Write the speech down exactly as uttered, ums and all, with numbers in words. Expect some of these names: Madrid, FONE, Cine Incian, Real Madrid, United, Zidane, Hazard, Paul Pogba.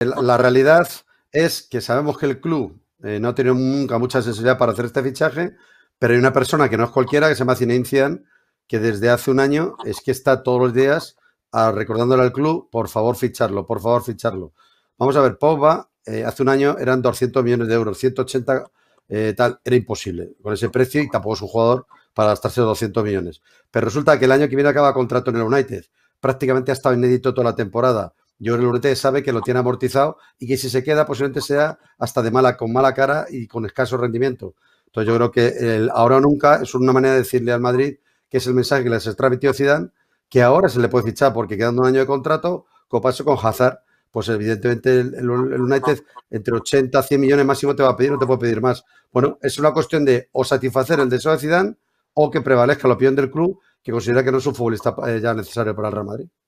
La realidad es que sabemos que el club eh, no ha tenido nunca mucha sensibilidad para hacer este fichaje, pero hay una persona que no es cualquiera, que se llama Cine Incian, que desde hace un año es que está todos los días a, recordándole al club, por favor ficharlo, por favor ficharlo. Vamos a ver, Pogba, eh, hace un año eran doscientos millones de euros, ciento ochenta eh, tal, era imposible con ese precio y tampoco es un jugador para gastarse doscientos millones. Pero resulta que el año que viene acaba contrato en el United, prácticamente ha estado inédito toda la temporada. Yo creo que el United sabe que lo tiene amortizado y que si se queda posiblemente sea hasta de mala, con mala cara y con escaso rendimiento. Entonces yo creo que el ahora o nunca es una manera de decirle al Madrid, que es el mensaje que les ha transmitido Zidane, que ahora se le puede fichar porque quedando un año de contrato, como pasó con Hazard, pues evidentemente el, el United entre ochenta a cien millones máximo te va a pedir, no te puede pedir más. Bueno, es una cuestión de o satisfacer el deseo de Zidane o que prevalezca la opinión del club que considera que no es un futbolista ya necesario para el Real Madrid.